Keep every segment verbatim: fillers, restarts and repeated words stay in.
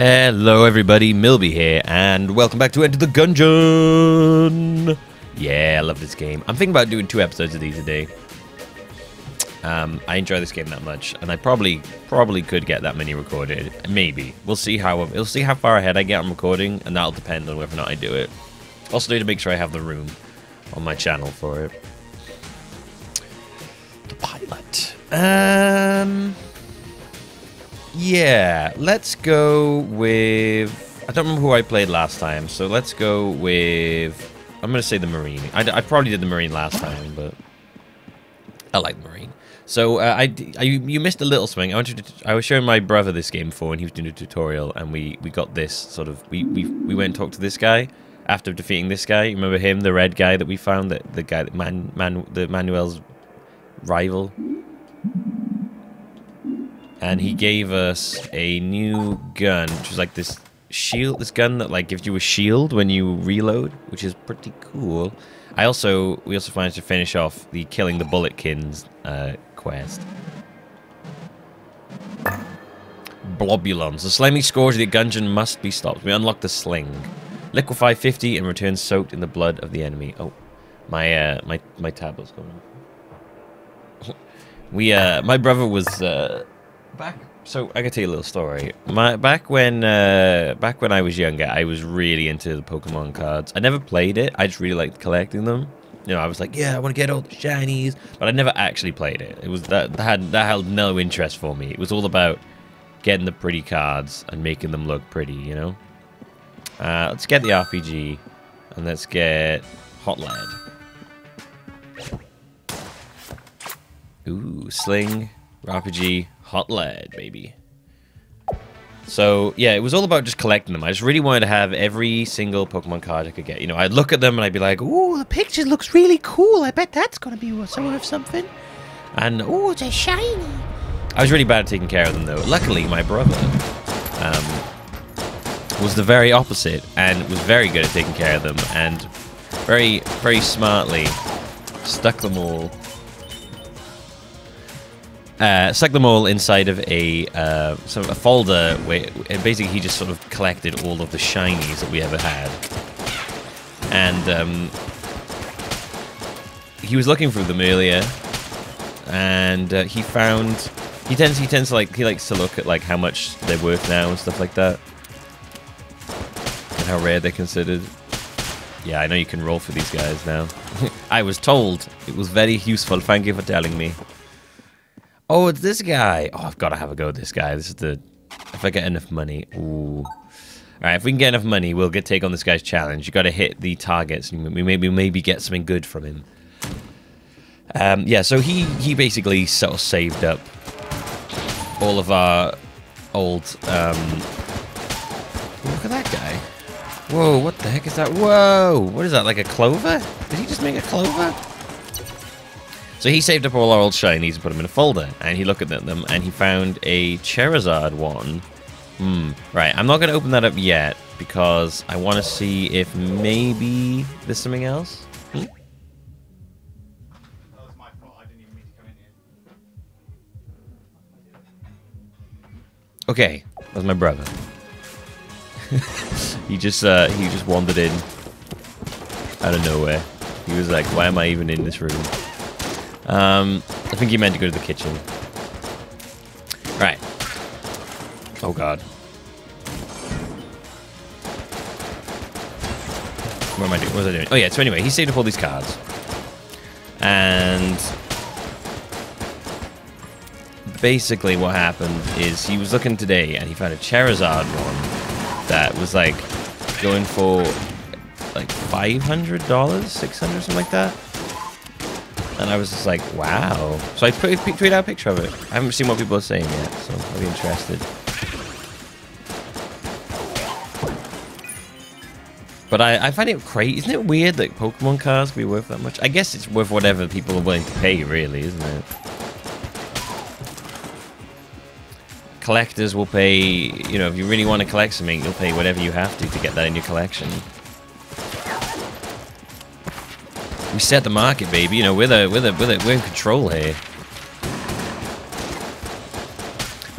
Hello everybody, Milby here, and welcome back to Enter the Gungeon! Yeah, I love this game. I'm thinking about doing two episodes of these a day. Um, I enjoy this game that much, and I probably, probably could get that many recorded. Maybe. We'll see how, we'll see how far ahead I get on recording, and that'll depend on whether or not I do it. Also need to make sure I have the room on my channel for it. The pilot. Um... Yeah, let's go with... I don't remember who I played last time, so let's go with... I'm going to say the Marine. I, I probably did the Marine last time, but... I like the Marine. So, uh, I, I, you missed a little swing. I wanted to, I was showing my brother this game before, and he was doing a tutorial, and we, we got this sort of... We, we, we went and talked to this guy after defeating this guy. Remember him, the red guy that we found? The, the guy that man, man, the Manuel's rival? And he gave us a new gun, which is like this shield, this gun that like gives you a shield when you reload, which is pretty cool. I also, we also managed to finish off the killing the bulletkins uh, quest. Blobulons. The slimy scourge of the Gungeon must be stopped. We unlock the sling. Liquefy fifty and return soaked in the blood of the enemy. Oh, my uh, my my tablet's going off. We uh, my brother was. Uh, Back, so I can tell you a little story. My back when uh, back when I was younger, I was really into the Pokemon cards. I never played it. I just really liked collecting them. You know, I was like, yeah, I want to get all the shinies, but I never actually played it. It was that that had that held no interest for me. It was all about getting the pretty cards and making them look pretty. You know. Uh, let's get the R P G, and let's get Hot Lad. Ooh, Sling, R P G. Hot Lad, baby. So, yeah, it was all about just collecting them. I just really wanted to have every single Pokemon card I could get. You know, I'd look at them and I'd be like, ooh, the picture looks really cool. I bet that's going to be worth something. And, ooh, they're shiny. I was really bad at taking care of them, though. Luckily, my brother um, was the very opposite and was very good at taking care of them and very, very smartly stuck them all Uh, stuck them all inside of a uh, sort of a folder where basically he just sort of collected all of the shinies that we ever had, and um, he was looking for them earlier, and uh, he found he tends he tends to like he likes to look at like how much they're worth now and stuff like that, and how rare they're considered. Yeah, I know you can roll for these guys now. I was told it was very useful. Thank you for telling me. Oh, it's this guy. Oh, I've got to have a go at this guy. This is the... If I get enough money... Ooh. Alright, if we can get enough money, we'll get take on this guy's challenge. You've got to hit the targets, and we maybe, maybe get something good from him. Um, yeah, so he, he basically sort of saved up all of our old... Um... Look at that guy. Whoa, what the heck is that? Whoa! What is that, like a clover? Did he just make a clover? So he saved up all our old shinies and put them in a folder, and he looked at them, and he found a Charizard one. Hmm, right, I'm not going to open that up yet, because I want to see if maybe there's something else. Hmm? That was my fault, I didn't even mean to come in here. Okay, that was my brother. he just, uh, he just wandered in out of nowhere. He was like, why am I even in this room? Um, I think he meant to go to the kitchen. Right. Oh god. What am I doing? What was I doing? Oh yeah, so anyway, he saved up all these cards. And... basically what happened is he was looking today and he found a Charizard one that was like going for like five hundred dollars, six hundred dollars, something like that. And I was just like, wow. So I put, tweeted out a picture of it. I haven't seen what people are saying yet, so I'll be interested. But I, I find it crazy. Isn't it weird that Pokemon cards can be worth that much? I guess it's worth whatever people are willing to pay, really, isn't it? Collectors will pay, you know, if you really want to collect something, you'll pay whatever you have to to get that in your collection. We set the market, baby. You know, we're the, we're the, we're the, we're in control here.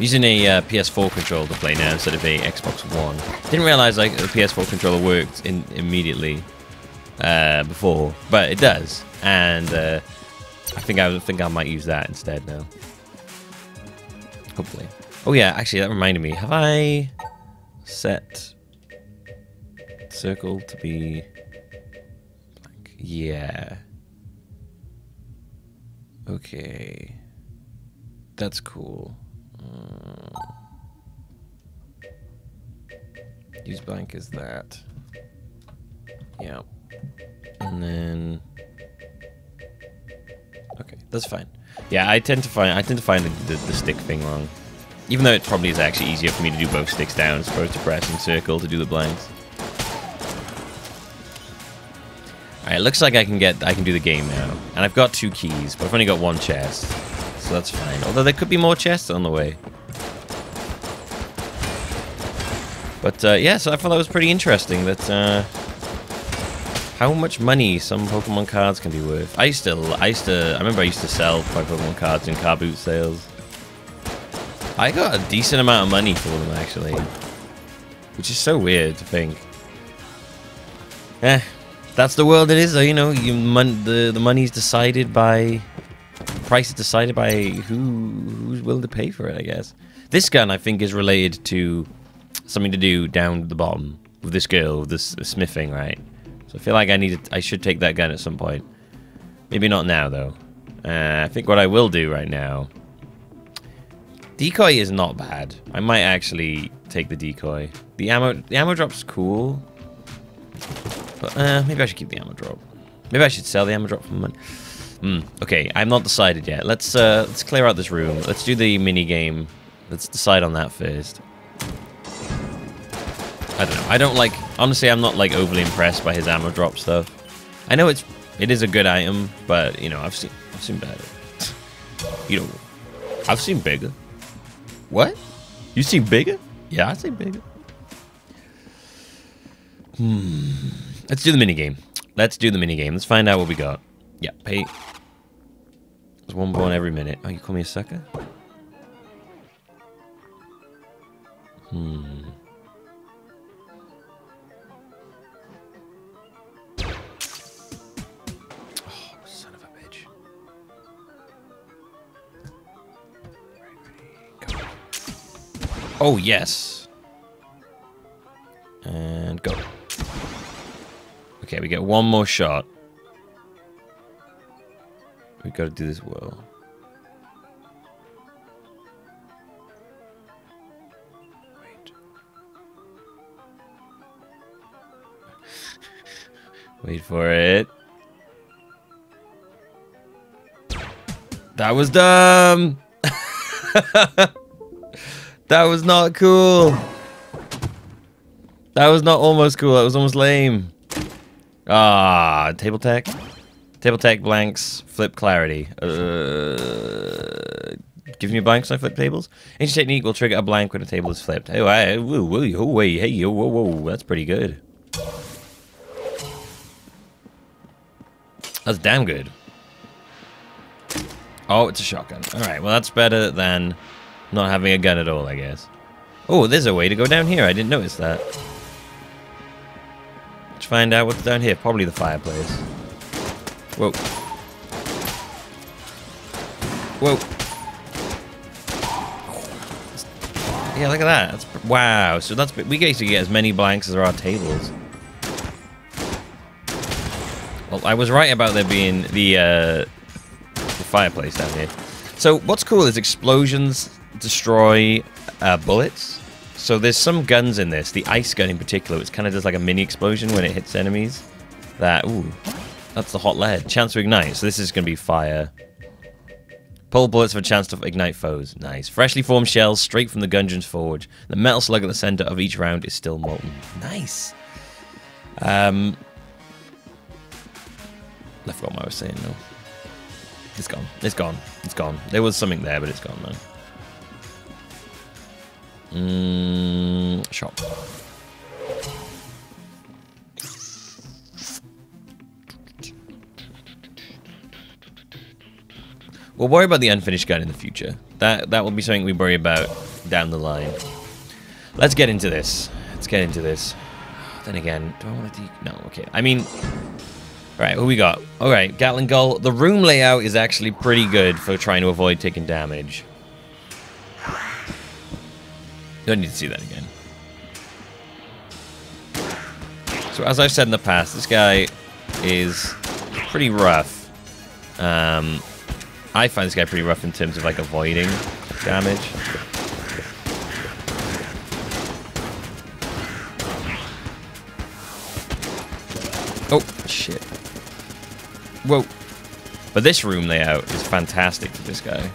I'm using a uh, P S four controller to play now instead of a Xbox One. Didn't realise like the P S four controller worked in immediately uh, before, but it does, and uh, I think I think I might use that instead now. Hopefully. Oh yeah, actually that reminded me. Have I set circle to be black? Yeah. Okay. That's cool. Uh, use blank as that. Yeah. And then okay, that's fine. Yeah, I tend to find I tend to find the, the, the stick thing wrong, even though it probably is actually easier for me to do both sticks down as opposed to pressing circle to do the blanks. All right, looks like I can get I can do the game now, and I've got two keys, but I've only got one chest, so that's fine. Although there could be more chests on the way. But uh, yeah, so I thought that was pretty interesting. That. Uh, How much money some Pokemon cards can be worth. I used to, I used to, I remember I used to sell my Pokemon cards in car boot sales. I got a decent amount of money for them actually, which is so weird to think. Eh, that's the world it is though, you know, you mon the, the money's decided by, the price is decided by who who's willing to pay for it, I guess. This gun I think is related to something to do down the bottom with this girl, with this smithing, right? So I feel like I need to, I should take that gun at some point. Maybe not now, though. Uh, I think what I will do right now... Decoy is not bad. I might actually take the decoy. The ammo, the ammo drop's cool. But uh, maybe I should keep the ammo drop. Maybe I should sell the ammo drop for money. Mm, okay, I'm not decided yet. Let's, uh, let's clear out this room. Let's do the mini game. Let's decide on that first. I don't know. I don't like... Honestly, I'm not, like, overly impressed by his ammo drop stuff. I know it's... It is a good item, but, you know, I've seen... I've seen better. You know... I've seen bigger. What? You seen bigger? Yeah, I've seen bigger. Hmm. Let's do the minigame. Let's do the minigame. Let's find out what we got. Yeah, pay... There's one born every minute. Oh, you call me a sucker? Hmm... Oh, yes. And go. Okay, we get one more shot. We gotta do this well. Wait. Wait for it. That was dumb! That was not cool. That was not almost cool. That was almost lame. Ah, table tech. Table tech blanks. Flip clarity. Uh, give me blanks when I flip tables. Ancient technique will trigger a blank when a table is flipped. Hey, I, woo, woo, woo, woo, hey, whoa, whoa, whoa. That's pretty good. That's damn good. Oh, it's a shotgun. All right, well, that's better than... Not having a gun at all, I guess. Oh, there's a way to go down here. I didn't notice that. Let's find out what's down here. Probably the fireplace. Whoa. Whoa. Yeah, look at that. That's, wow. So that's we basically get as many blanks as there are tables. Well, I was right about there being the, uh, the fireplace down here. So what's cool is explosions... destroy uh, bullets. So there's some guns in this. The ice gun in particular, which kind of does like a mini explosion when it hits enemies. That, ooh, that's the hot lead. Chance to ignite. So this is going to be fire. Pull bullets for a chance to ignite foes. Nice. Freshly formed shells straight from the Gungeon's forge. The metal slug at the center of each round is still molten. Nice. Um, I forgot what I was saying now. It's gone. It's gone. It's gone. There was something there, but it's gone now. Mmm, shop. We'll worry about the unfinished gun in the future. That that will be something we worry about down the line. Let's get into this. Let's get into this. Then again, do I want to... No, okay. I mean... Alright, who we got? Alright, Gatling Gull. The room layout is actually pretty good for trying to avoid taking damage. Don't need to see that again. So as I've said in the past, this guy is pretty rough. Um, I find this guy pretty rough in terms of like avoiding damage. Oh, shit. Whoa. But this room layout is fantastic for this guy.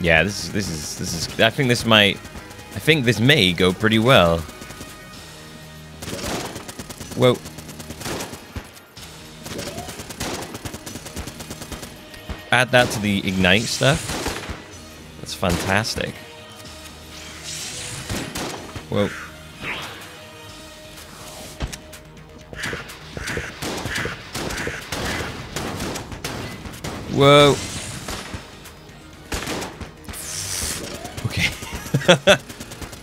Yeah, this is, this is, this is, I think this might, I think this may go pretty well. Whoa. Add that to the ignite stuff. That's fantastic. Whoa. Whoa. Okay.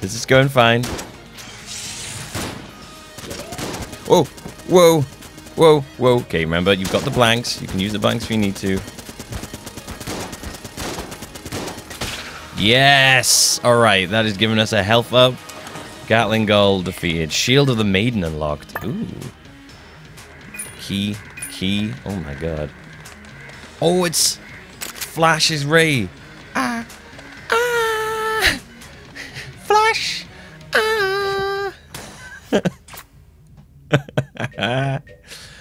This is going fine. Whoa. Whoa. Whoa. Whoa. Okay, remember, you've got the blanks. You can use the blanks if you need to. Yes! Alright, that is giving us a health up. Gatling Gull defeated. Shield of the Maiden unlocked. Ooh. Key. Key. Oh my god. Oh, it's... Flash's Ray. Ah. Ah. Flash. Ah.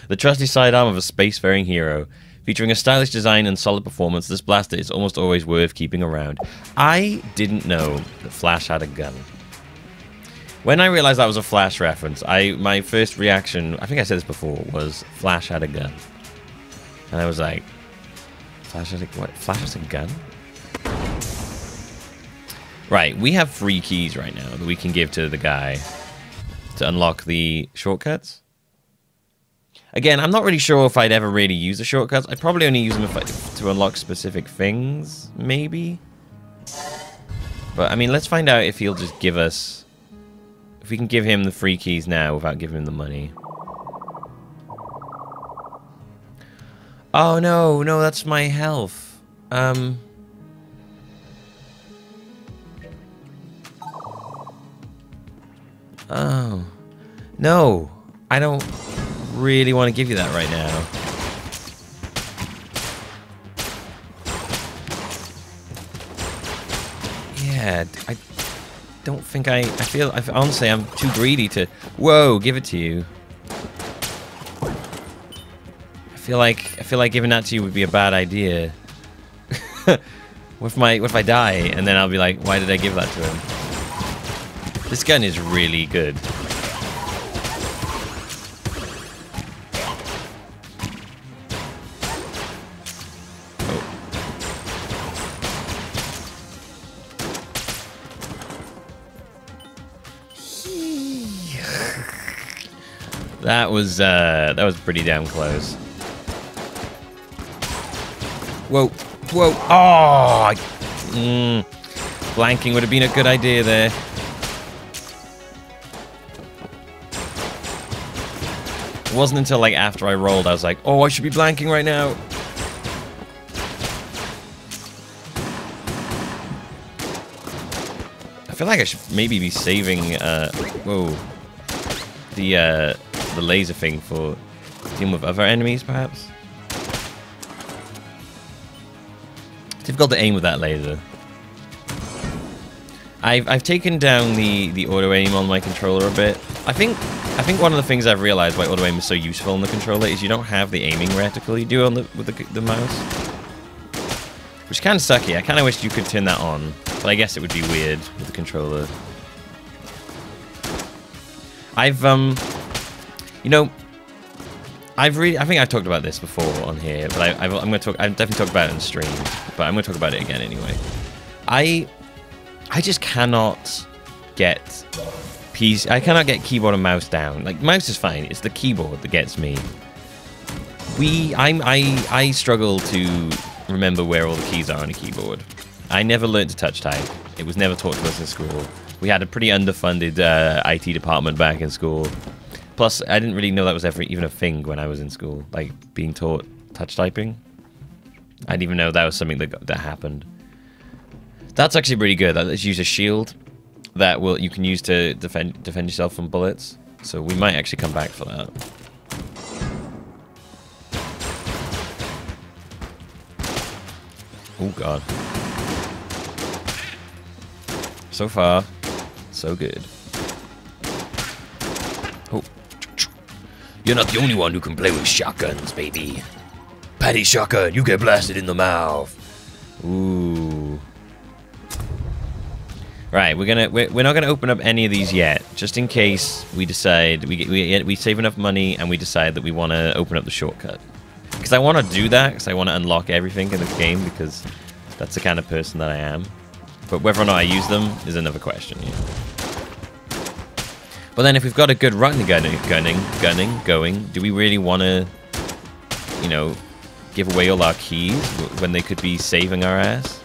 The trusty sidearm of a spacefaring hero. Featuring a stylish design and solid performance, this blaster is almost always worth keeping around. I didn't know that Flash had a gun. When I realized that was a Flash reference, I my first reaction, I think I said this before, was Flash had a gun. And I was like, Flash had a, what? Flash has a gun? Right, we have three keys right now that we can give to the guy to unlock the shortcuts. Again, I'm not really sure if I'd ever really use the shortcuts. I'd probably only use them if I, to unlock specific things, maybe. But, I mean, let's find out if he'll just give us... If we can give him the free keys now without giving him the money. Oh, no, no, that's my health. Um... Oh. No, I don't... really want to give you that right now. Yeah, I don't think I... I feel... I, honestly, I'm too greedy to... Whoa, give it to you. I feel like... I feel like giving that to you would be a bad idea. What if my... What if I die? And then I'll be like, why did I give that to him? This gun is really good. That was, uh, that was pretty damn close. Whoa, whoa, oh! Mm. Blanking would have been a good idea there. It wasn't until, like, after I rolled, I was like, oh, I should be blanking right now. I feel like I should maybe be saving, uh, whoa. The, uh... the laser thing for dealing with other enemies, perhaps. It's difficult to aim with that laser. I've I've taken down the the auto aim on my controller a bit. I think I think one of the things I've realized why auto aim is so useful on the controller is you don't have the aiming reticle you do on the with the, the mouse, which is kind of sucky. I kind of wish you could turn that on, but I guess it would be weird with the controller. I've um. You know, I've really, I think I've talked about this before on here, but I, I've, I'm going to talk, I've definitely talked about it on stream, but I'm going to talk about it again anyway. I, I just cannot get keys, I cannot get keyboard and mouse down. Like, mouse is fine, it's the keyboard that gets me. we I'm I I struggle to remember where all the keys are on a keyboard. I never learned to touch type. It was never taught to us in school. We had a pretty underfunded uh, I T department back in school. Plus, I didn't really know that was ever even a thing when I was in school, like being taught touch typing. I didn't even know that was something that that happened. That's actually pretty good. Let's use a shield that will you can use to defend defend yourself from bullets. So we might actually come back for that. Oh god. So far, so good. Oh. You're not the only one who can play with shotguns, baby. Patty shotgun, you get blasted in the mouth. Ooh. Right, we're gonna we're, we're not gonna open up any of these yet, just in case we decide we get, we we save enough money and we decide that we want to open up the shortcut. Because I want to do that, because I want to unlock everything in the game, because that's the kind of person that I am. But whether or not I use them is another question. Yeah. But then, if we've got a good run gunning, gunning, gunning, going, do we really want to, you know, give away all our keys when they could be saving our ass?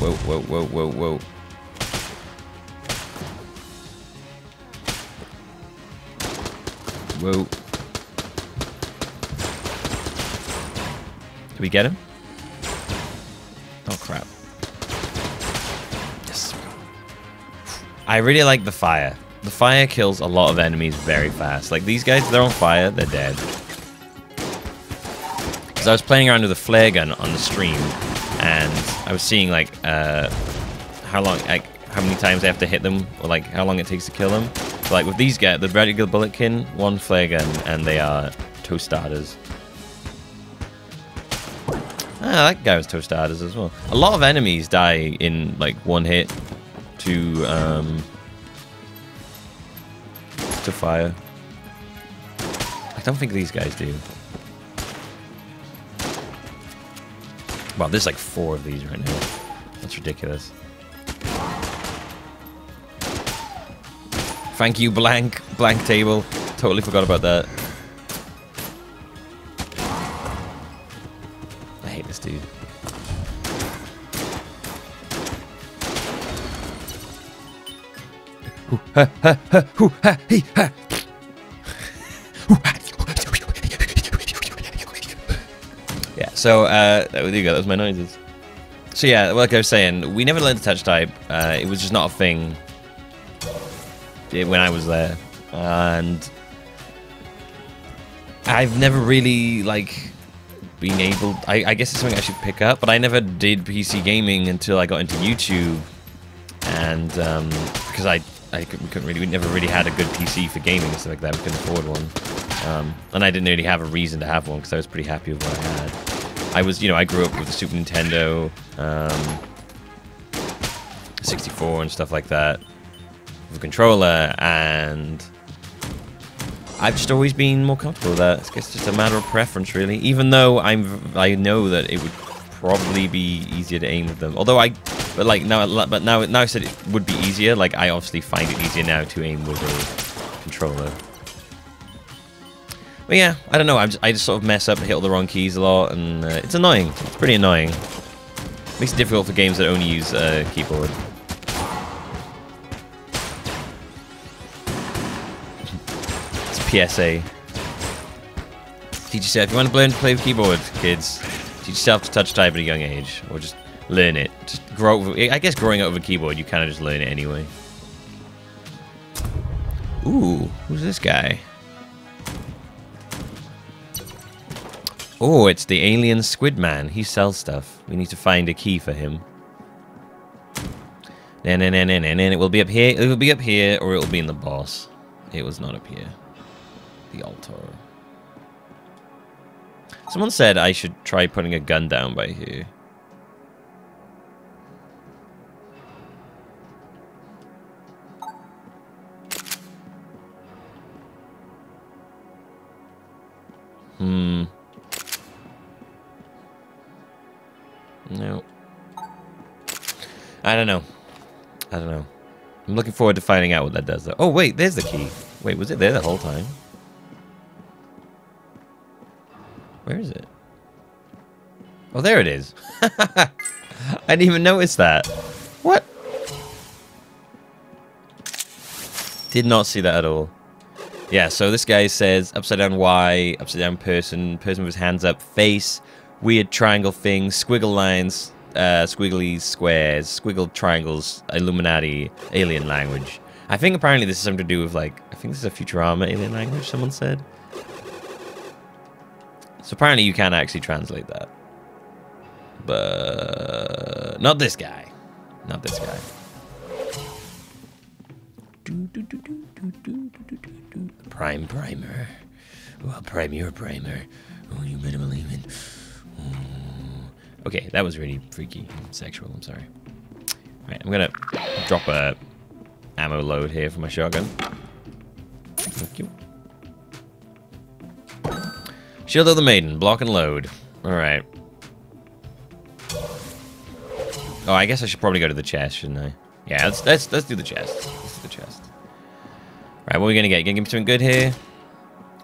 Whoa, whoa, whoa, whoa, whoa. Whoa. Did we get him? Oh, crap. Yes. I really like the fire. The fire kills a lot of enemies very fast. Like, these guys, they're on fire, they're dead. Because I was playing around with a flare gun on the stream, and I was seeing like uh, how long, like how many times I have to hit them, or like how long it takes to kill them. So, like with these guys, the regular bulletkin, one flare gun, and they are tostadas. Ah, that guy was tostadas as well. A lot of enemies die in like one hit to um, to fire. I don't think these guys do. Wow, there's like four of these right now. That's ridiculous. Thank you, blank, blank table. Totally forgot about that. I hate this dude. So, uh, there you go, that was my noises. So yeah, like I was saying, we never learned to touch type. Uh, it was just not a thing when I was there. And I've never really, like, been able... I, I guess it's something I should pick up, but I never did P C gaming until I got into YouTube. And, um, because I, I couldn't really... We never really had a good P C for gaming and stuff like that. We couldn't afford one. Um, and I didn't really have a reason to have one, because I was pretty happy with what I had. I was, you know, I grew up with the Super Nintendo, um, sixty-four and stuff like that, with a controller, and I've just always been more comfortable with that. I guess it's just a matter of preference, really, even though I'm, I know that it would probably be easier to aim with them. Although I, but like, now, but now, now I said it would be easier, like, I obviously find it easier now to aim with a controller. But yeah, I don't know, I'm just, I just sort of mess up and hit all the wrong keys a lot, and uh, it's annoying. It's pretty annoying. It makes it difficult for games that only use uh, keyboard. It's a P S A. Teach yourself, if you want to learn to play with keyboard, kids, teach yourself to touch type at a young age, or just learn it. Just grow. Up with, I guess growing up with a keyboard, you kind of just learn it anyway. Ooh, who's this guy? Oh, it's the alien squid man. He sells stuff. We need to find a key for him. And then, and then, and then it will be up here. It will be up here, or it will be in the boss. It was not up here. The altar. Someone said I should try putting a gun down by here. Hmm. No. I don't know. I don't know. I'm looking forward to finding out what that does, though. Oh, wait, there's the key. Wait, was it there the whole time? Where is it? Oh, there it is. I didn't even notice that. What? Did not see that at all. Yeah, so this guy says upside down Y, upside down person, person with his hands up, face, weird triangle thing, squiggle lines, uh, squiggly squares, squiggled triangles, Illuminati, alien language. I think apparently this is something to do with, like, I think this is a Futurama alien language, someone said. So apparently you can actually translate that. But not this guy. Not this guy. Prime primer. Oh, I'll prime your primer. Oh, you better believe it. Oh. Okay, that was really freaky and sexual. I'm sorry. All right, I'm gonna drop a ammo load here for my shotgun. Thank you. Shield of the Maiden. Block and load. All right. Oh, I guess I should probably go to the chest, shouldn't I? Yeah, let's let's let's do the chest. Let's do the chest. Right, what are we gonna get? You gonna give me something good here?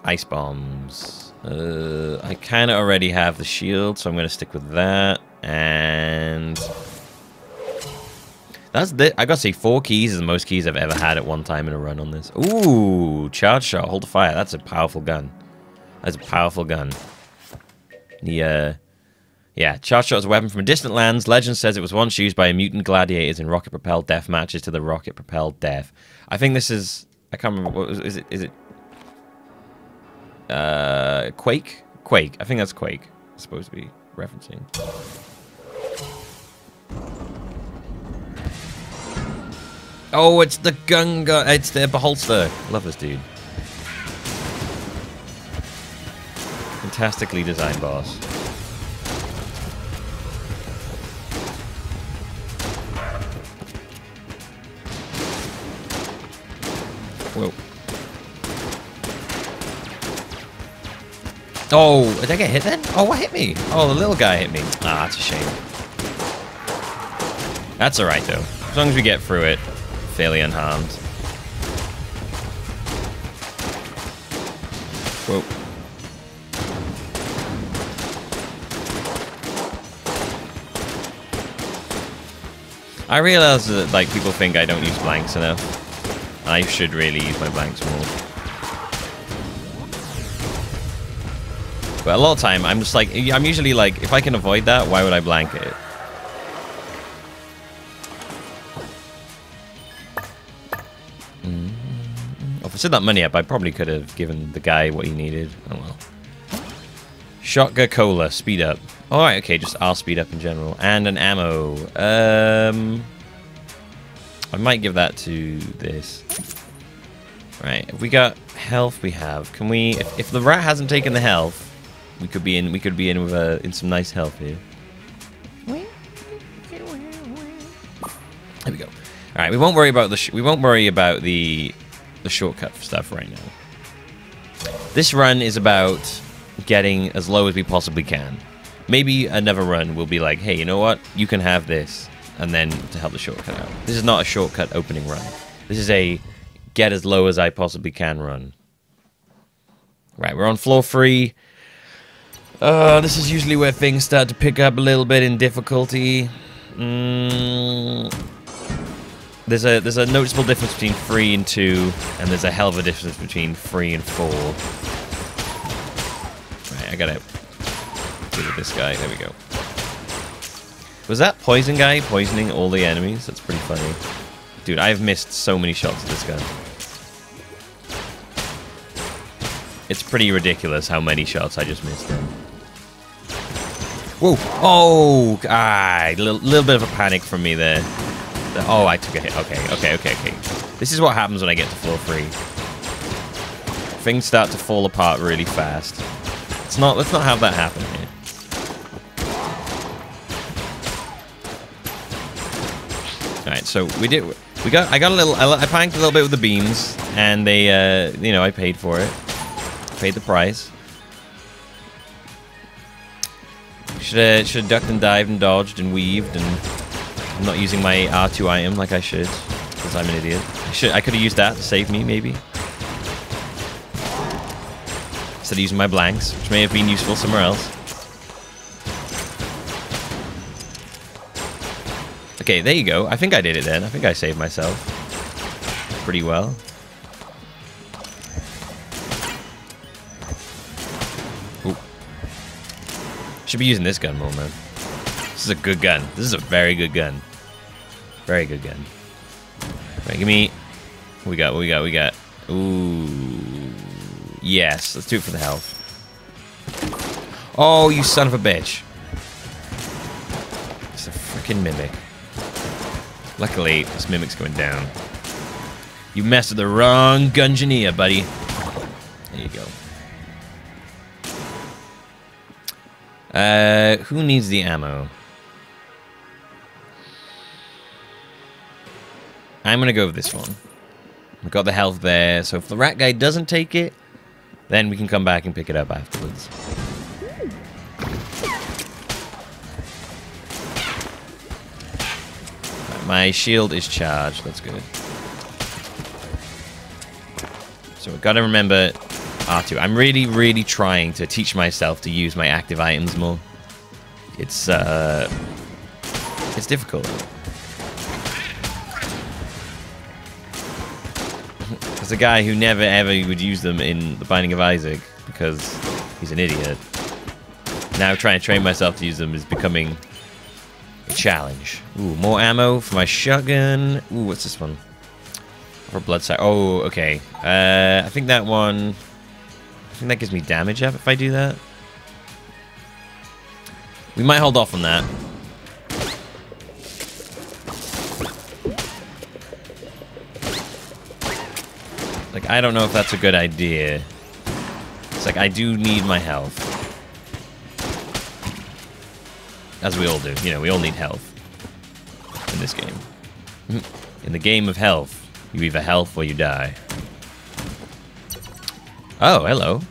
Ice bombs. Uh, I kind of already have the shield, so I'm gonna stick with that. And that's the. I gotta say, four keys is the most keys I've ever had at one time in a run on this. Ooh, charge shot, hold the fire. That's a powerful gun. That's a powerful gun. The uh. Yeah, charge shot is a weapon from distant lands. Legend says it was once used by mutant gladiators in rocket-propelled death matches to the rocket-propelled death. I think this is... I can't remember. What was, is it? Is it... Uh, Quake? Quake. I think that's Quake. It's supposed to be referencing. Oh, it's the gun gun. It's the holster. Love this dude. Fantastically designed boss. Whoa. Oh, did I get hit then? Oh, what hit me? Oh, the little guy hit me. Ah, that's a shame. That's alright, though. As long as we get through it fairly unharmed. Whoa. I realize that, like, people think I don't use blanks enough. I should really use my blanks more. But a lot of time, I'm just like, I'm usually like, if I can avoid that, why would I blank it? Mm. Well, if I set that money up, I probably could have given the guy what he needed. Oh well. Shotgun cola, speed up. Alright, okay, just I'll speed up in general. And an ammo. Um... I might give that to this. Right, if we got health, we have. Can we? If, if the rat hasn't taken the health, we could be in. We could be in with a in some nice health here. There we go. All right, we won't worry about the. Sh we won't worry about the the shortcut stuff right now. This run is about getting as low as we possibly can. Maybe another run will be like, hey, you know what? You can have this. And then to help the shortcut out. This is not a shortcut opening run. This is a get as low as I possibly can run. Right, we're on floor three. Uh, this is usually where things start to pick up a little bit in difficulty. Mm. There's a there's a noticeable difference between three and two, and there's a hell of a difference between three and four. Right, I gotta deal with this guy. There we go. Was that poison guy poisoning all the enemies? That's pretty funny. Dude, I have missed so many shots at this gun. It's pretty ridiculous how many shots I just missed then. Whoa! Oh! Ah! A little, little bit of a panic from me there. Oh, I took a hit. Okay, okay, okay, okay. This is what happens when I get to floor three. Things start to fall apart really fast. Let's not, let's not have that happen here. Alright, so we did. We got. I got a little. I, I panicked a little bit with the beams, and they. Uh, you know, I paid for it. Paid the price. Should have. Should have ducked and dived and dodged and weaved, and I'm not using my R two item like I should, because I'm an idiot. I should. I could have used that to save me, maybe. instead of using my blanks, which may have been useful somewhere else. Okay, there you go. I think I did it then. I think I saved myself pretty well. Ooh. Should be using this gun more, man. This is a good gun. This is a very good gun. Very good gun. Right, give me... What we got? What we got? What we got? Ooh. Yes. Let's do it for the health. Oh, you son of a bitch. It's a freaking mimic. Luckily, this mimic's going down. You messed with the wrong Gungeoneer, buddy. There you go. Uh, who needs the ammo? I'm gonna go with this one. We've got the health there, so if the rat guy doesn't take it, then we can come back and pick it up afterwards. Right, my shield is charged, that's good. So we've got to remember R two. I'm really, really trying to teach myself to use my active items more. It's, uh... It's difficult. There's a guy who never ever would use them in The Binding of Isaac because he's an idiot. Now trying to train myself to use them is becoming a challenge. Ooh, more ammo for my shotgun. Ooh, what's this one? Or blood side. Oh, okay. Uh, I think that one... I think that gives me damage up if I do that. We might hold off on that. Like, I don't know if that's a good idea. It's like, I do need my health. As we all do. You know, we all need health. In this game. In the game of health. You either health or you die. Oh, hello.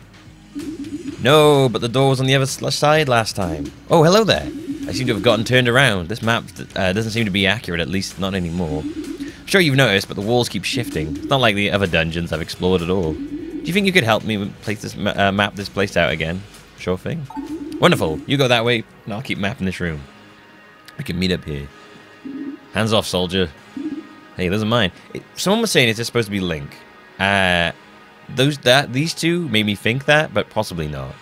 No, but the door was on the other side last time. Oh, hello there. I seem to have gotten turned around. This map uh, doesn't seem to be accurate, at least not anymore. I'm sure you've noticed, but the walls keep shifting. It's not like the other dungeons I've explored at all. Do you think you could help me place this ma uh, map this place out again? Sure thing. Wonderful. You go that way, and I'll keep mapping this room. We can meet up here. Hands off, soldier. Hey, those are mine. It, someone was saying, is this supposed to be Link? Uh, those that These two made me think that, but possibly not.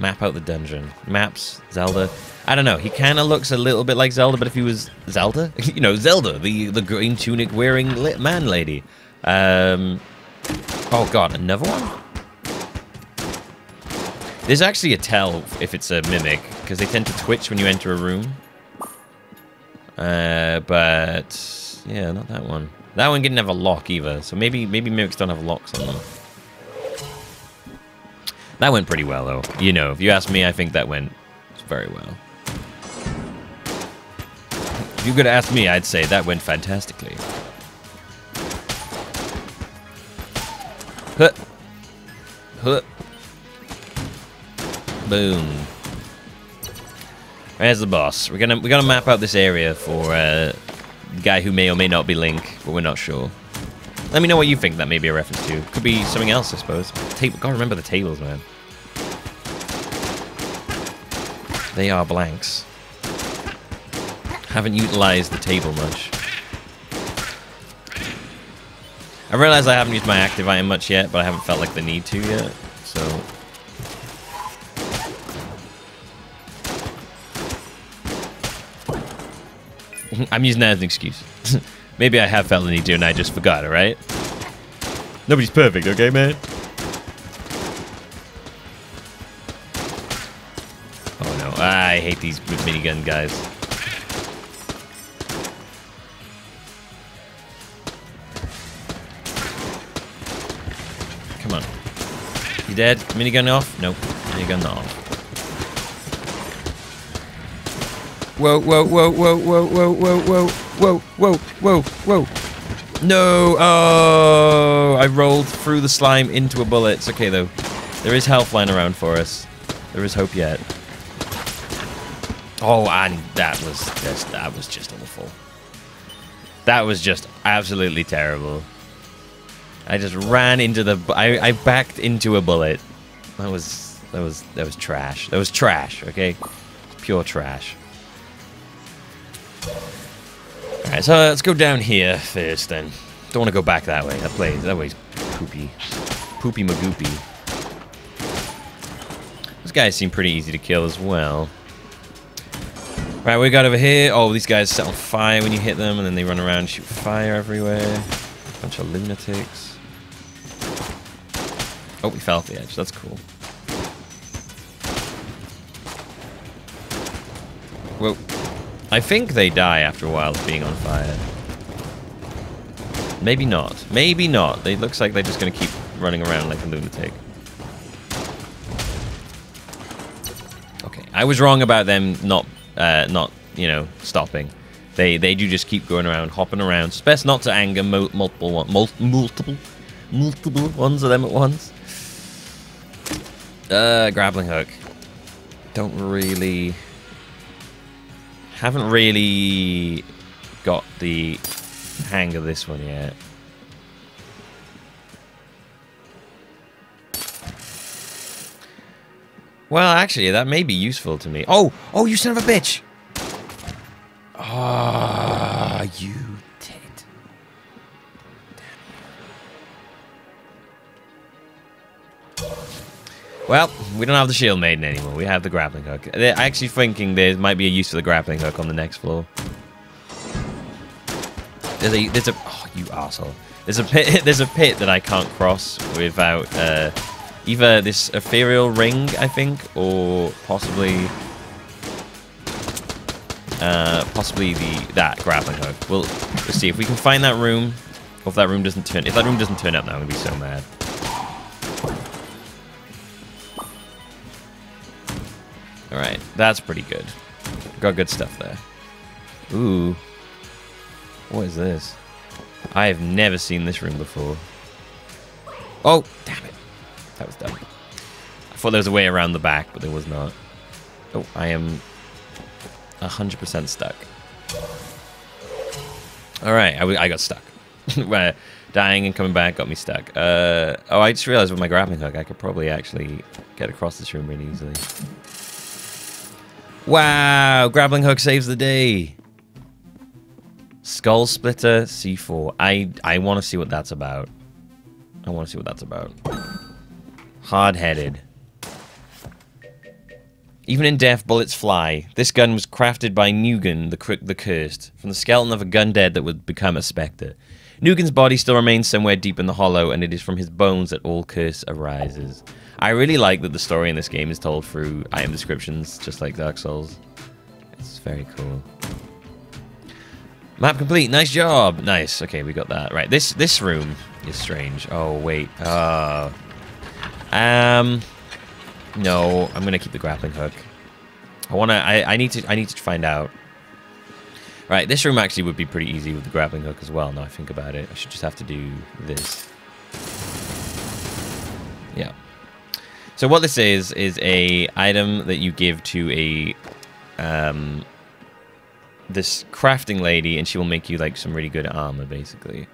Map out the dungeon. Maps, Zelda. I don't know. He kind of looks a little bit like Zelda, but if he was Zelda? You know, Zelda, the, the green tunic wearing man lady. Um, oh, God, another one? There's actually a tell if it's a mimic, because they tend to twitch when you enter a room. Uh, but... Yeah, not that one. That one didn't have a lock either, so maybe maybe mimics don't have locks on them. That went pretty well, though. You know, if you ask me, I think that went very well. If you could ask me, I'd say that went fantastically. Huh. Huh. Boom. There's the boss. We're gonna we're gonna map out this area for. Uh, The guy who may or may not be Link, but we're not sure. Let me know what you think that may be a reference to. Could be something else, I suppose. Table. Gotta remember the tables, man. They are blanks. Haven't utilized the table much. I realize I haven't used my active item much yet, but I haven't felt like the need to yet, so... I'm using that as an excuse. Maybe I have felt the need to and I just forgot, alright? Nobody's perfect, okay, man? Oh no, I hate these minigun guys. Come on. You dead? Minigun off? Nope. Minigun not off. Whoa, whoa, whoa, whoa, whoa, whoa, whoa, whoa, whoa, whoa, whoa, whoa. No, oh, I rolled through the slime into a bullet. It's okay, though. There is health lying around for us. There is hope yet. Oh, and that was just, that was just awful. That was just absolutely terrible. I just ran into the, I, I backed into a bullet. That was that was that was trash. That was trash. Okay, pure trash. All right, so let's go down here first. Then don't want to go back that way. That place that way's poopy, poopy magoopy. Those guys seem pretty easy to kill as well. Right, we got over here. Oh, these guys set on fire when you hit them, and then they run around and shoot fire everywhere. Bunch of lunatics. Oh, we fell off the edge. That's cool. Whoa. I think they die after a while of being on fire. Maybe not. Maybe not. It looks like they're just going to keep running around like a lunatic. Okay, I was wrong about them not... Uh, not, you know, stopping. They they do just keep going around, hopping around. It's best not to anger mo multiple one, mul multiple, multiple ones of them at once. Uh, grappling hook. Don't really, haven't really got the hang of this one yet. Well, actually, that may be useful to me. Oh! Oh, you son of a bitch! Ah, oh, you tit. Damn. Well, we don't have the shield maiden anymore. We have the grappling hook. They're actually thinking there might be a use for the grappling hook on the next floor. There's a... There's a... Oh, you asshole. There's a pit, there's a pit that I can't cross without... Uh, Either this ethereal ring, I think, or possibly, uh, possibly the that grappling hook. We'll, we'll see if we can find that room, or if that room doesn't turn. If that room doesn't turn up, now I'm gonna be so mad. All right, that's pretty good. Got good stuff there. Ooh, what is this? I have never seen this room before. Oh, damn it. That was dumb. I thought there was a way around the back, but there was not. Oh, I am one hundred percent stuck. Alright, I, I got stuck. Dying and coming back got me stuck. Uh, oh, I just realized with my grappling hook, I could probably actually get across this room really easily. Wow, grappling hook saves the day. Skull Splitter C four. I, I want to see what that's about. I want to see what that's about. Hard-headed. Even in death, bullets fly. This gun was crafted by Nugan, the, the Cursed, from the skeleton of a gun dead that would become a spectre. Nugan's body still remains somewhere deep in the hollow, and it is from his bones that all curse arises. I really like that the story in this game is told through item descriptions, just like Dark Souls. It's very cool. Map complete. Nice job. Nice. Okay, we got that. Right, this, this room is strange. Oh, wait. Ah... Uh... Um, no, I'm gonna keep the grappling hook. I wanna, I, I need to, I need to find out. Right, this room actually would be pretty easy with the grappling hook as well, now I think about it. I should just have to do this. Yeah. So what this is, is a item that you give to a, um, this crafting lady, and she will make you, like, some really good armor, basically.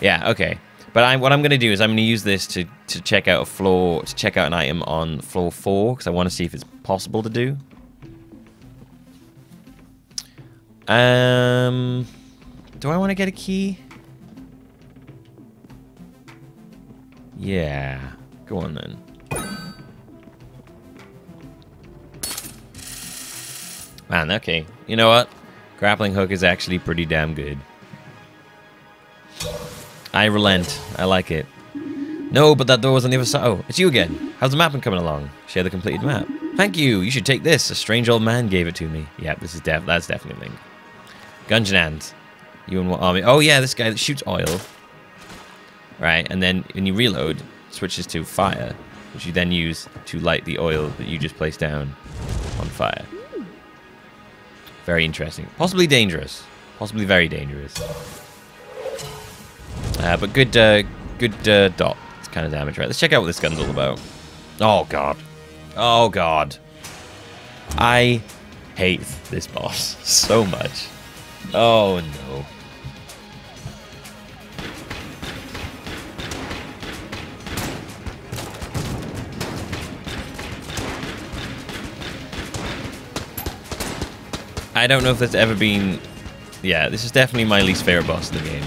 Yeah, okay. But I, what I'm going to do is I'm going to use this to, to check out a floor, to check out an item on floor four, because I want to see if it's possible to do. Um, do I want to get a key? Yeah, go on then. Man, okay. You know what? Grappling hook is actually pretty damn good. I relent. I like it. No, but that door was on the other side. Oh, it's you again. How's the mapping coming along? Share the completed map. Thank you. You should take this. A strange old man gave it to me. Yeah, this is def. That's definitely a thing. Gungeon hands. You and what army? Oh yeah, this guy that shoots oil. Right, and then when you reload, switches to fire, which you then use to light the oil that you just placed down on fire. Very interesting. Possibly dangerous. Possibly very dangerous. Uh, but good, uh, good uh, dot. It's kind of damage, right? Let's check out what this gun's all about. Oh, God. Oh, God. I hate this boss so much. Oh, no. I don't know if that's ever been... Yeah, this is definitely my least favorite boss in the game.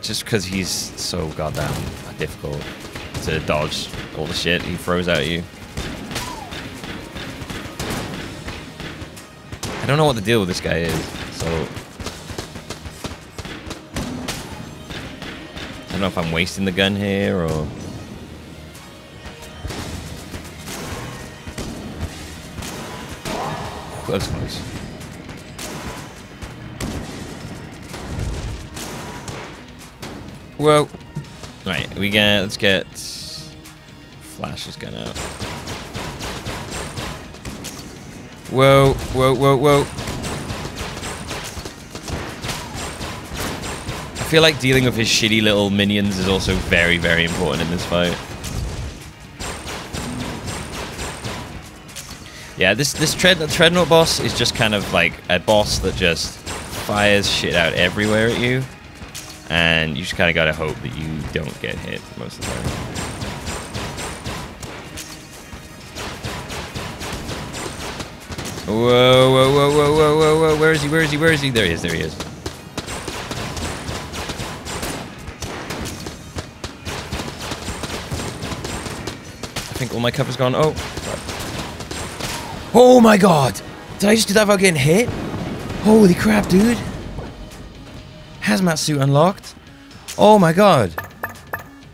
Just because he's so goddamn difficult to dodge all the shit he throws at you. I don't know what the deal with this guy is, so... I don't know if I'm wasting the gun here, or... That was close. Whoa. Right, we get, let's get Flash's gun out. Whoa, whoa, whoa, whoa. I feel like dealing with his shitty little minions is also very, very important in this fight. Yeah, this this tread, Treadnought boss is just kind of like a boss that just fires shit out everywhere at you, and you just kind of gotta hope that you don't get hit most of the time. Whoa, whoa, whoa, whoa, whoa, whoa, whoa, where is he, where is he, where is he? There he is, there he is. I think all my cover's gone, oh. Oh my god! Did I just do that without getting hit? Holy crap, dude! Hazmat suit unlocked. Oh my god!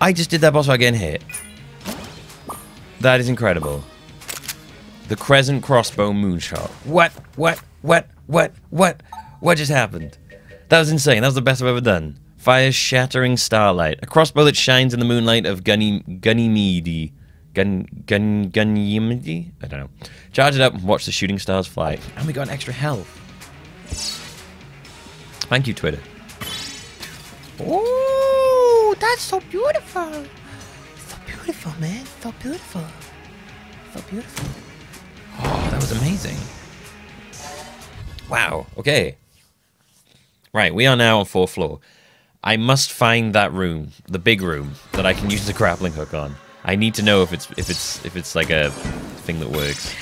I just did that boss without getting hit. That is incredible. The Crescent Crossbow Moonshot. What? What? What? What? What? What just happened? That was insane. That was the best I've ever done. Fire Shattering Starlight. A crossbow that shines in the moonlight of Gunny Ganymede. Gun, gun, gun, yimidi? I don't know. Charge it up and watch the shooting stars fly. And we got an extra health. Thank you, Twitter. Oh, that's so beautiful. So beautiful, man. So beautiful. So beautiful. Oh, that was amazing. Wow. Okay. Right, we are now on fourth floor. I must find that room, the big room, that I can use the grappling hook on. I need to know if it's if it's if it's like a thing that works.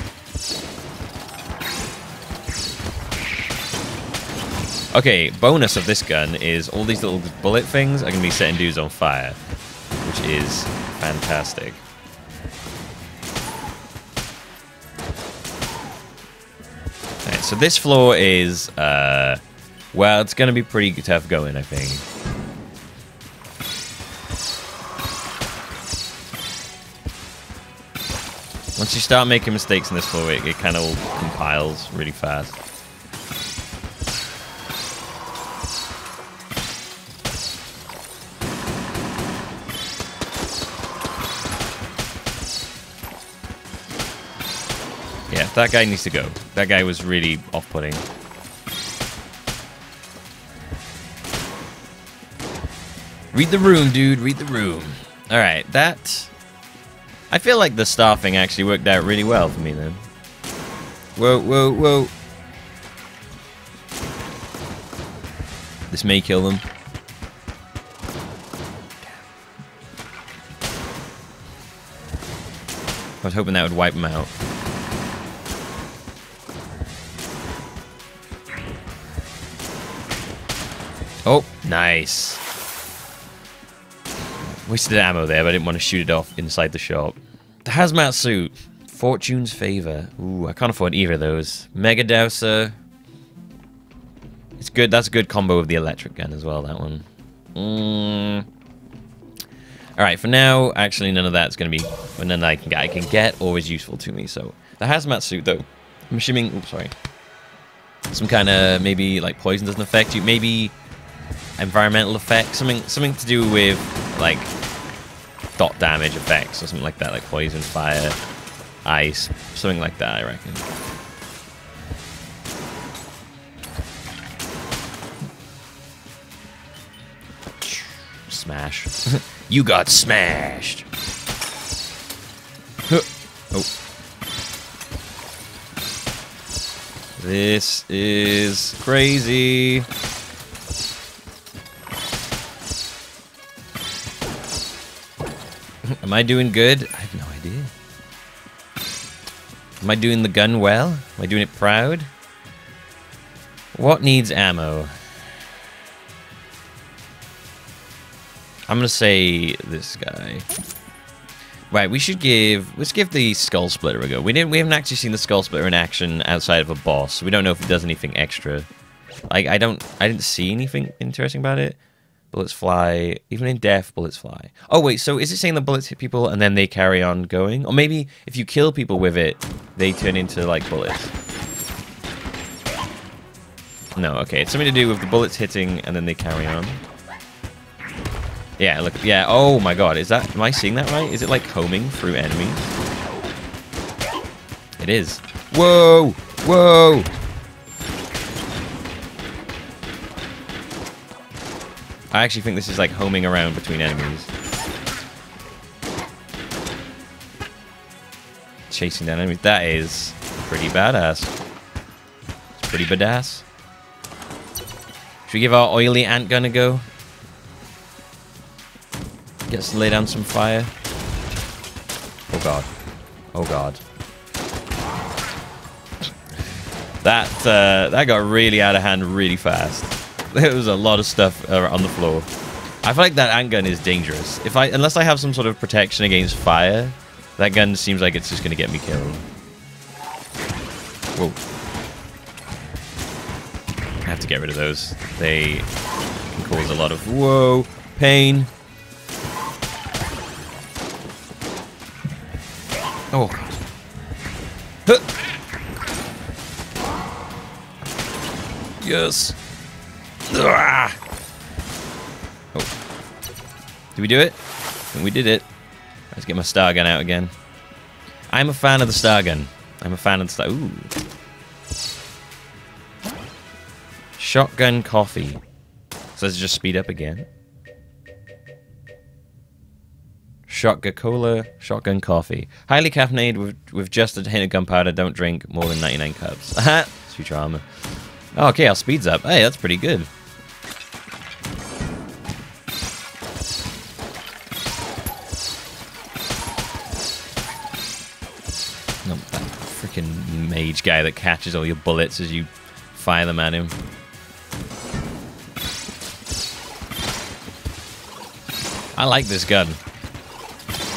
Okay, bonus of this gun is all these little bullet things are gonna be setting dudes on fire, which is fantastic. All right, so this floor is uh, well, it's gonna be pretty tough going, I think. Once you start making mistakes in this floor, it, it kind of compiles really fast. Yeah, that guy needs to go. That guy was really off-putting. Read the room, dude. Read the room. All right, that... I feel like the star thing actually worked out really well for me then. Whoa, whoa, whoa. This may kill them. I was hoping that would wipe them out. Oh, nice. Wasted ammo there, but I didn't want to shoot it off inside the shop. The hazmat suit. Fortune's Favor. Ooh, I can't afford either of those. Mega Dowser. It's good. That's a good combo with the electric gun as well, that one. Mm. Alright, for now, actually none of that's going to be... Well, none that I can get, I can get or is useful to me, so... The hazmat suit, though. I'm assuming... Oops, sorry. Some kind of, maybe, like, poison doesn't affect you. Maybe... Environmental effects, something something to do with like dot damage effects or something like that, like poison, fire, ice, something like that, I reckon. Smash. You got smashed. Huh. Oh. This is crazy. Am I doing good? I have no idea. Am I doing the gun well? Am I doing it proud? What needs ammo? I'm gonna say this guy. Right, we should give... Let's give the Skull Splitter a go. We didn't. We haven't actually seen the Skull Splitter in action outside of a boss, so we don't know if it does anything extra. Like, I don't... I didn't see anything interesting about it. Bullets fly. Even in death, bullets fly. Oh, wait, so is it saying the bullets hit people and then they carry on going? Or maybe if you kill people with it, they turn into, like, bullets. No, okay. It's something to do with the bullets hitting and then they carry on. Yeah, look, yeah, oh my god, is that, am I seeing that right? Is it like homing through enemies? It is. Whoa! Whoa! I actually think this is like homing around between enemies. Chasing down enemies. That is pretty badass. It's pretty badass. Should we give our oily ant gun a go? Gets to lay down some fire. Oh god. Oh god. That uh, that got really out of hand really fast. There was a lot of stuff uh, on the floor. I feel like that ant gun is dangerous. If I unless I have some sort of protection against fire, that gun seems like it's just gonna get me killed. Whoa. I have to get rid of those. They can cause a lot of whoa pain. Oh, God. Huh. Yes. Arrgh. Oh. Did we do it? I think we did it. Let's get my star gun out again. I'm a fan of the star gun. I'm a fan of the star... Ooh. Shotgun coffee. So let's just speed up again. Shotgun cola, shotgun coffee. Highly caffeinated with, with just a hint of gunpowder. Don't drink more than ninety-nine cups. Aha! Futurama. Oh, okay, our speed's up. Hey, that's pretty good. No, oh, that freaking mage guy that catches all your bullets as you fire them at him. I like this gun.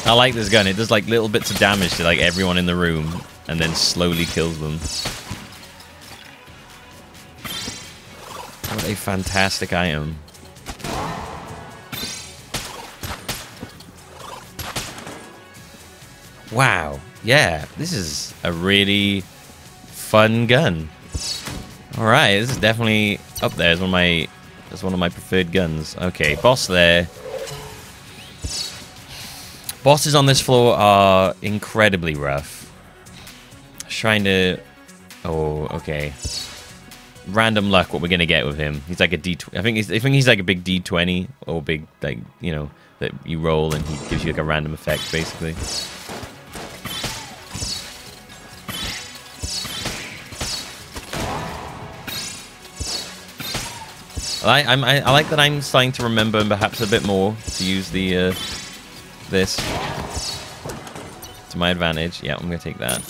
I like this gun. It does like little bits of damage to like everyone in the room and then slowly kills them. What a fantastic item. Wow. Yeah, this is a really fun gun. All right, this is definitely up there. It's one of my it's one of my preferred guns. Okay, boss there. Bosses on this floor are incredibly rough. Trying to... Oh, okay. Random luck what we're going to get with him. He's like a D twenty. I think he's, I think he's like a big D twenty or big, like, you know, that you roll and he gives you like a random effect, basically. I, I'm, I, I like that I'm starting to remember and perhaps a bit more to use the... Uh, this to my advantage. Yeah, I'm gonna take that.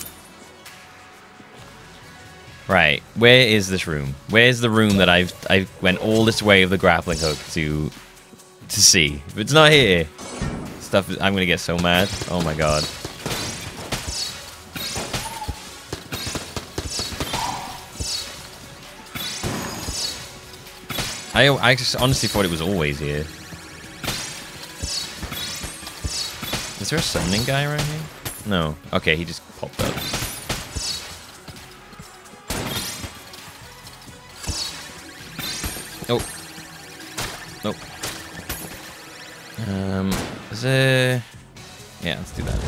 Right, where is this room? Where's the room that I've I went all this way of the grappling hook to to see? If it's not here, stuff is, I'm gonna get so mad. Oh my god. I I just honestly thought it was always here. Is there a summoning guy around here? No. Okay, he just popped up. Oh. Nope. Um, is there... Yeah, let's do that.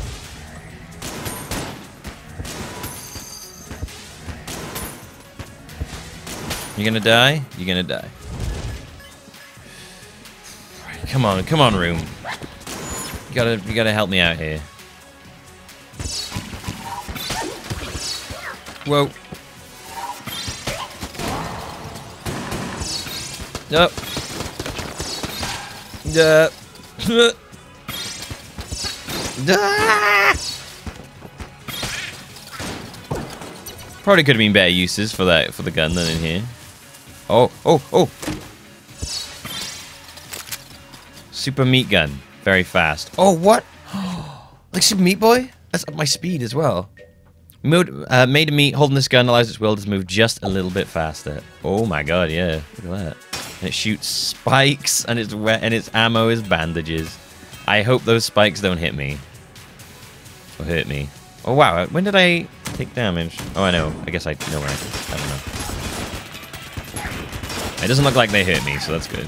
You gonna die? You're gonna die. Right, come on, come on, room. You gotta, you gotta help me out here. Whoa. Nope. Yeah. Probably could have been better uses for that for the gun than in here. Oh, oh, oh! Super Meat Gun. Very fast. Oh, what? Like Super Meat Boy? That's up my speed as well. Mode, uh, made of meat, holding this gun allows its wielders to move just a little bit faster. Oh my god, yeah. Look at that. And it shoots spikes, and it's wet, and its ammo is bandages. I hope those spikes don't hit me. Or hurt me. Oh wow, when did I take damage? Oh, I know. I guess I know where I... I don't know. It doesn't look like they hurt me, so that's good.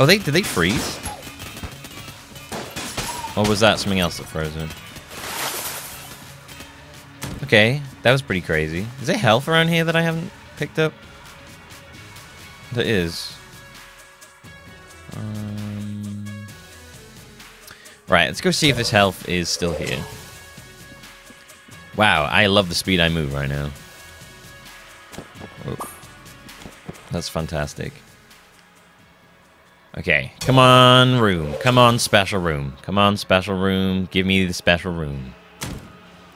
Oh, they did they freeze? Or was that something else that froze in? Okay, that was pretty crazy. Is there health around here that I haven't picked up? There is. Um, right, let's go see if this health is still here. Wow, I love the speed I move right now. Oh, that's fantastic. Okay, come on, room. Come on, special room. Come on, special room. Give me the special room.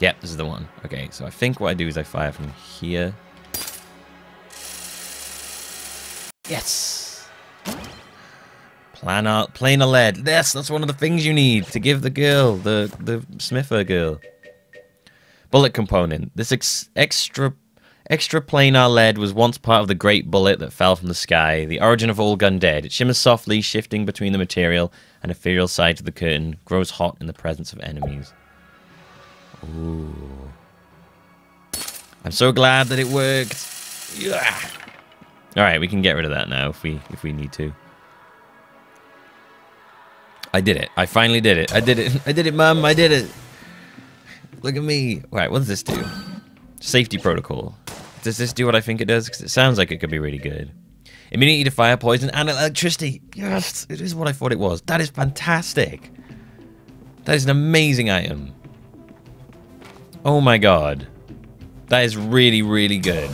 Yep, this is the one. Okay, so I think what I do is I fire from here. Yes! Planar, planar lead. Yes, that's one of the things you need to give the girl, the, the Smither girl. Bullet component. This ex extra... Extra planar lead was once part of the great bullet that fell from the sky, the origin of all gun dead. It shimmers softly, shifting between the material and ethereal sides of the curtain, grows hot in the presence of enemies. Ooh. I'm so glad that it worked. Yeah. Alright, we can get rid of that now if we if we need to. I did it. I finally did it. I did it. I did it, Mum. I did it. Look at me. Alright, what does this do? Safety protocol. Does this do what I think it does? Because it sounds like it could be really good. Immunity to fire, poison, and electricity. Yes, it is what I thought it was. That is fantastic. That is an amazing item. Oh my god. That is really, really good.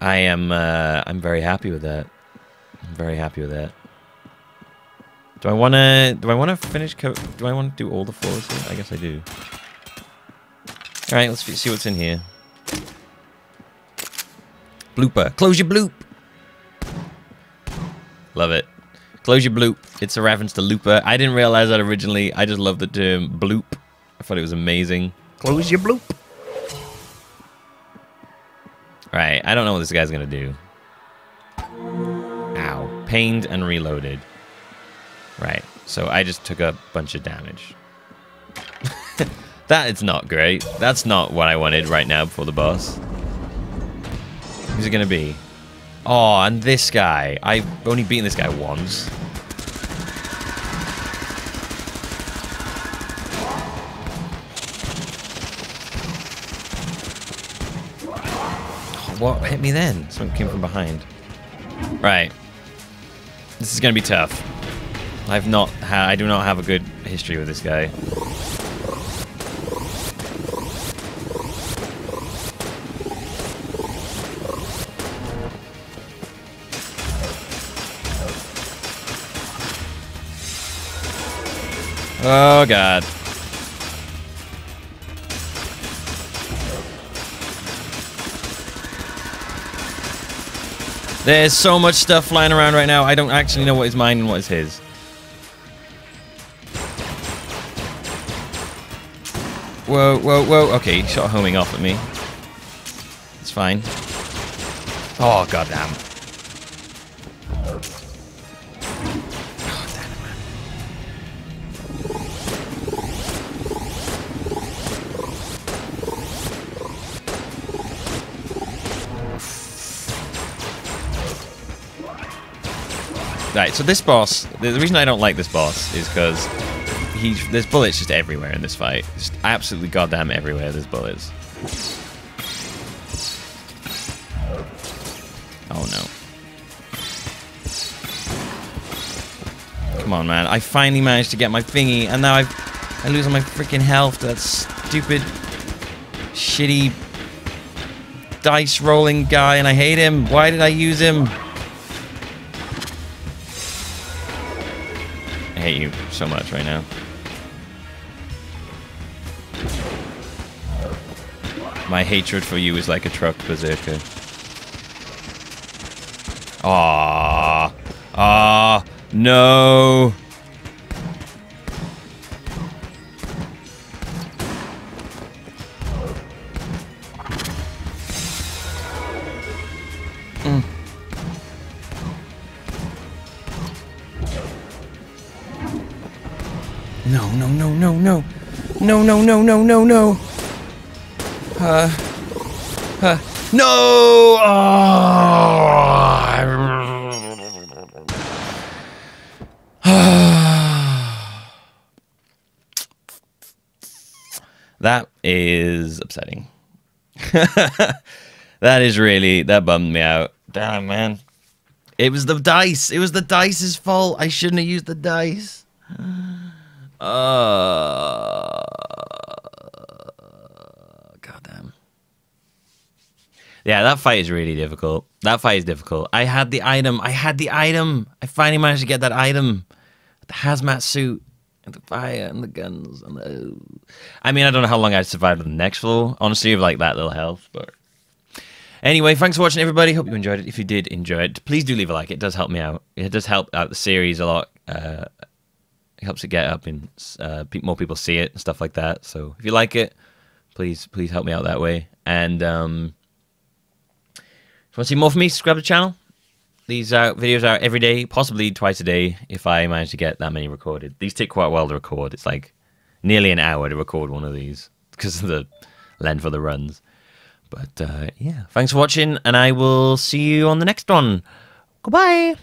I am, uh, I'm very happy with that. I'm very happy with that. Do I want to, do I want to finish, co do I want to do all the floors here? I guess I do. Alright, let's see what's in here. Blooper. Close your bloop! Love it. Close your bloop. It's a reference to Looper. I didn't realize that originally. I just love the term bloop. I thought it was amazing. Close your bloop! Alright, I don't know what this guy's gonna do. Ow. Pained and reloaded. Right, so I just took a bunch of damage. That is not great. That's not what I wanted right now before the boss. Who's it gonna be? Oh, and this guy. I've only beaten this guy once. What hit me then? Something came from behind. Right. This is gonna be tough. I've not ha- I do not have a good history with this guy. Oh, God. There's so much stuff flying around right now, I don't actually know what is mine and what is his. Whoa, whoa, whoa. Okay, he shot homing off at me. It's fine. Oh, God damn. Right, so this boss, the reason I don't like this boss is because he, there's bullets just everywhere in this fight. Just absolutely goddamn everywhere, there's bullets. Oh no. Come on, man. I finally managed to get my thingy, and now I've, I lose all my freaking health to that stupid, shitty, dice rolling guy, and I hate him. Why did I use him? I hate you so much right now. My hatred for you is like a trucked berserker. Ah, ah, no. Mm. No, no, no, no, no. No, no, no, no, no, no. Uh, uh, no! Oh. That is upsetting. That is really, that bummed me out. Damn, man. It was the dice. It was the dice's fault. I shouldn't have used the dice. Uh... Yeah, that fight is really difficult. That fight is difficult. I had the item. I had the item. I finally managed to get that item. The hazmat suit, and the fire, and the guns, and the... I mean, I don't know how long I'd survive with the next floor. Honestly, with like that little health, but... Anyway, thanks for watching, everybody. Hope you enjoyed it. If you did enjoy it, please do leave a like. It does help me out. It does help out the series a lot. Uh, it helps it get up and uh, more people see it and stuff like that. So if you like it, please, please help me out that way. And... um want to see more from me, subscribe to the channel. These uh, videos are every day, possibly twice a day, if I manage to get that many recorded. These take quite a while to record. It's like nearly an hour to record one of these because of the length of the runs. But uh, yeah, thanks for watching, and I will see you on the next one. Goodbye.